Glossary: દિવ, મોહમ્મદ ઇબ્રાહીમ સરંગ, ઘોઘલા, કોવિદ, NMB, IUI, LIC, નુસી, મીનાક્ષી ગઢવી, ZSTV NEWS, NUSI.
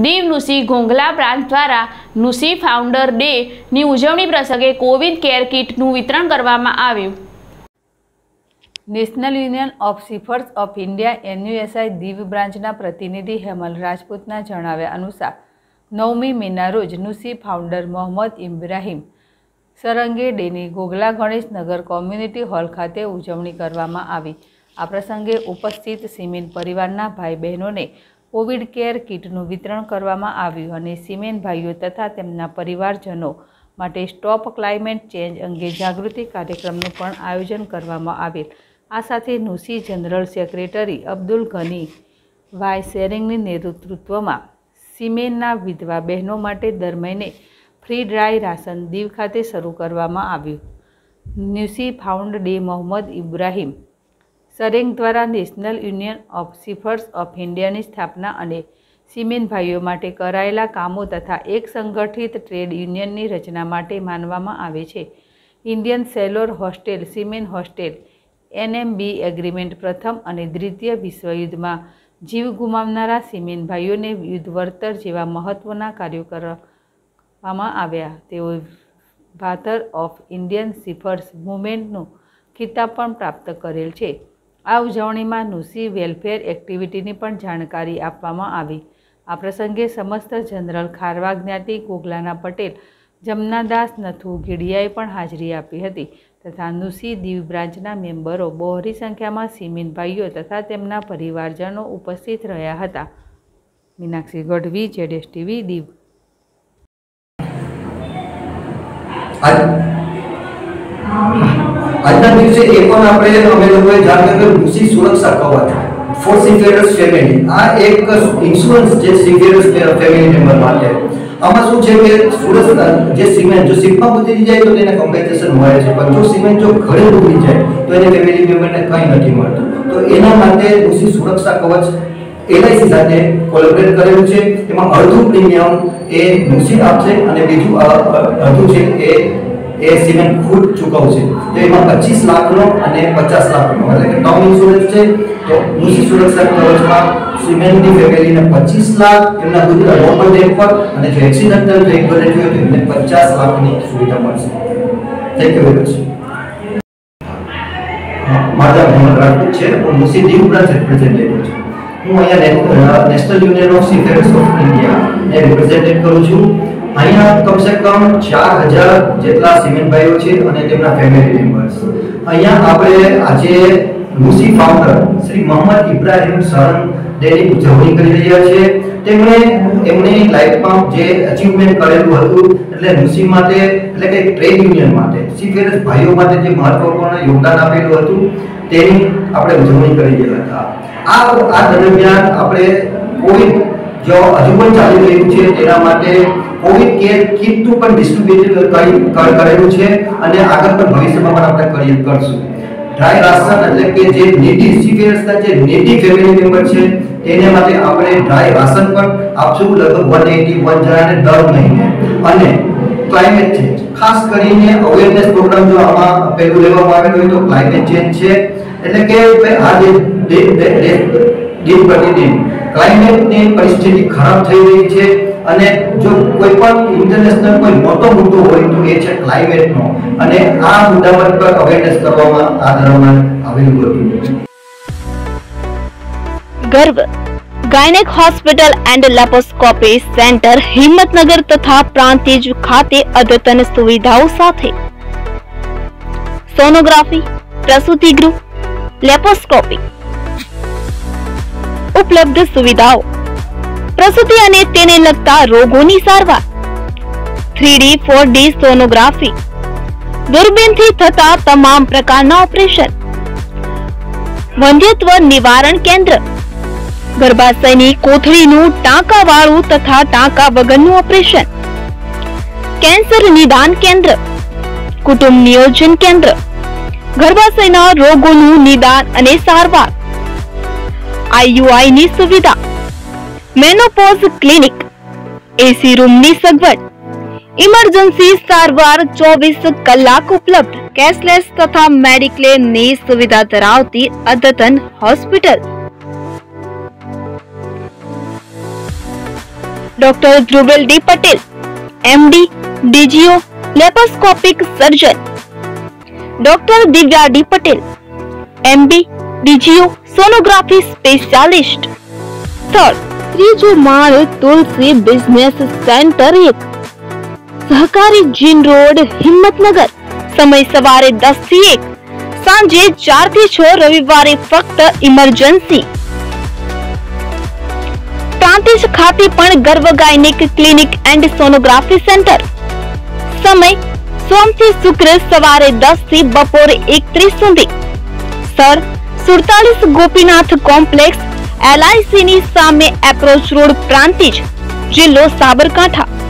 દીવ નુસી ઘોંઘલા પ્રાંત દ્વારા નુસી founder day ની ઉજવણી પ્રસંગે કોવિડ કેર કિટનું વિતરણ કરવામાં આવ્યું. National union of seafarers of India NUSI Diu બ્રાન્ચના પ્રતિનિધિ હેમલ રાજપૂતના જણાવ્યા અનુસાર 9મી મેના રોજ નુસી ફાઉન્ડર મોહમ્મદ ઇબ્રાહીમ સરંગે ડેની ઘોઘલા ગણેશનગર કોમ્યુનિટી હોલ ખાતે ઉજવણી કરવામાં આવી. આ પ્રસંગે ઉપસ્થિત સિમેન પરિવારના ભાઈ બહેનોને કોવિડ કેર કિટનું વિતરણ કરવામાં આવ્યું અને સિમેન ભાઈઓ તથા તેમના પરિવારજનો માટે સ્ટોપ ક્લાઇમેટ ચેન્જ અંગે જાગૃતિ કાર્યક્રમનું પણ આયોજન કરવામાં આવેલ. આ સાથે નુસી general secretary Abdul Gani વાય સેરિંગની નેતૃત્વમાં સિમેનના વિધવા બહેનો માટે દર મહિને ફ્રી ડ્રાય રાશન દીવ ખાતે શરૂ કરવામાં આવ્યું. NUSI found day Mohammad Ibrahim Sarang દ્વારા national union of seafarers of ઇન્ડિયાની સ્થાપના અને સિમેન ભાઈઓ માટે કરાયેલા કામો તથા એક સંગઠિત ટ્રેડ યુનિયનની રચના માટે માનવામાં આવે છે. Indian sailor hostel, seaman hostel, NMB agreement પ્રથમ અને દ્વિતીય વિશ્વયુદ્ધમાં જીવ ગુમાવનારા સિમેન ભાઈઓને યુદ્ધ વળતર જેવા મહત્ત્વના કાર્યો કરવામાં આવ્યા. તેઓ ફાધર ઓફ ઇન્ડિયન સીફર્સ મુવમેન્ટનો ખિતાબ પણ પ્રાપ્ત કરેલ છે. આ ઉજવણીમાં નુસી વેલફેર એક્ટિવિટીની પણ જાણકારી આપવામાં આવી. આ પ્રસંગે સમસ્ત જનરલ ખારવા જ્ઞાતિ ગોગલાના પટેલ જમનાદાસ નથુ ગીડિયાએ પણ હાજરી આપી હતી તથા નુસી દીવ બ્રાન્ચના મેમ્બરો બહોળી સંખ્યામાં સિમેન ભાઈઓ તથા તેમના પરિવારજનો ઉપસ્થિત રહ્યા હતા. મીનાક્ષી ગઢવી, ZSTV દીવ. આજના દિવસે એ પણ આપણે અમે લોકોએ જાણ્યું કે નુસી સુરક્ષા કવચ ફોર સીફેરર્સ ફેમિલી, આ એક ઇન્સ્યોરન્સ જે સીફેરર્સ ફેમિલી મેમ્બર માટે. આમાં શું છે કે સુરક્ષા જે સિમેન્ટ જો શિપમાં ઉતરી જાય તો તેને કોમ્પેન્સેશન મળે છે, પણ જો સિમેન્ટ જો ઘરે ઉતરી જાય તો એને ફેમિલી મેમ્બરને કંઈ નથી મળતું. તો એના માટે નુસી સુરક્ષા કવચ LIC સાથે કોલેબરેટ કરેલું છે. એમાં અડધું પ્રીમિયમ એ નુસી આપશે અને બીજું અડધું છે એ સિમેન્ટ ખુદ ચૂકવશે. તો એમાં 25 લાખનો અને 50 લાખનો એટલે કે ટર્મ ઇન્સ્યોરન્સ છે. તો નુસી સુરક્ષા કવચમાં સિમેન્ટની ફેમિલીને 25 લાખ, એમના દૂધના નોર્મલ રેટ પર, અને જો એક્સિડન્ટલ રેટ ભરે તો એમને 50 લાખની સુવિધા મળશે. Thank you very much. મારા મોહમ્મદ રાજપૂત છે, હું નુસી દીવ બ્રાન્ચ રિપ્રેઝેન્ટેટિવ છું. હું અહીંયા national union of seafarers of India ને રિપ્રેઝેન્ટ કરું છું. અહીંયા કમસે કમ 4000 જેટલા સિમેન્ટ ભાઈઓ છે અને તેમના ફેમિલી મેમ્બર્સ. અહીંયા આપણે આજે નુસી ફાઉન્ડર શ્રી મોહમ્મદ ઇબ્રાહીમ સરંગ ડેની ઉજવણી કરી રહ્યા છે. એમણે લાઈફમાં જે અચીવમેન્ટ કરેલું હતું, એટલે નુસી માટે, એટલે કે ટ્રેડ યુનિયન માટે, સીફેરર્સ ભાઈઓ માટે જે મહત્વપૂર્ણ યોગદાન આપેલું હતું તેની આપણે ઉજવણી કરી રહ્યા હતા. આ દરમિયાન આપણે કોવિડ જો હજુ પણ ચાલી રહ્યું છે તેના માટે કોવિડ કેર કિટનું પણ ડિસ્ટ્રીબ્યુટ કરેલું છે અને આગળ પણ ભવિષ્યમાં પણ આપણે કરશું. ડ્રાય રાશન એટલે કે જે નેટિવ સીફેરર્સના જે નેટિવ ફેમિલી મેમ્બર છે તેને માટે આપણે ડ્રાય રાશન પણ આપશું, લગભગ 181 જણાને દર મહિને. અને ક્લાઇમેટ ચેન્જ ખાસ કરીને અવેરનેસ પ્રોગ્રામ જો આમાં પહેલું લેવામાં આવેલું હોય તો ક્લાઇમેટ ચેન્જ છે, એટલે કે ભાઈ આ જે दिन प्रतिदिन क्लाइमेट ने परिस्थिति खराब થઈ રહી છે અને જો કોઈ પણ ઇન્ટરનેશનલ કોઈ મોટો મુદ્દો હોય તો એ છે ક્લાઇમેટનો, અને આ મુદ્દા પર અવેરનેસ કરવામાં આ દરમિયાન આવેલું હતું. Garv gynaec hospital and laparoscopy centre Himmatnagar તથા પ્રાંતિજ ખાતે અદ્યતન સુવિધાઓ સાથે સોનોગ્રાફી, પ્રસૂતિ ગૃહ, લેપોસ્કોપી ઉપલબ્ધ સુવિધાઓ, પ્રસૂતિ અને તેને લગતા રોગોની સારવાર, 3D 4D સોનોગ્રાફી, દૂરબીનથી થતા તમામ પ્રકારના ઓપરેશન, વંધ્યત્વ નિવારણ કેન્દ્ર, ગર્ભાશયની કોથળીનું ટાંકાવાળું તથા ટાંકા વગરનું ઓપરેશન, કેન્સર નિદાન કેન્દ્ર, કુટુંબ નિયોજન કેન્દ્ર, ગર્ભાશયના રોગોનું નિદાન અને સારવાર, IUI ની સુવિધા, મેનોપોઝ ક્લિનિક, AC રૂમની સગવડ, ઇમરજન્સી સારવાર 24 કલાક ઉપલબ્ધ, કેશલેસ તથા મેડિક્લેમની સુવિધા ધરાવતી અદ્યતન hospital. Doctor Dhruvel D Patel MD DGO laparoscopic surgeon, doctor Divya D Patel MB DGO sonography specialist. Third, त्रीजो माल तुलसी बिजनेस सेंटर 1 सहकारी जीन रोड हिम्मतनगर। समय सवारे 10 થી 1, सांजे 4 થી 6, रविवारे फक्त इमरजेंसी। प्रांतिज खाते पण Garbh gynaec clinic and sonography centre. समय सोम से शुक्र सवारे 10 से बपोरे 1:30 सुधी। सर 47 गोपीनाथ कॉम्प्लेक्स LIC नी सामे एप्रोच रोड प्रांतिज, जिल्लो साबरकांठा।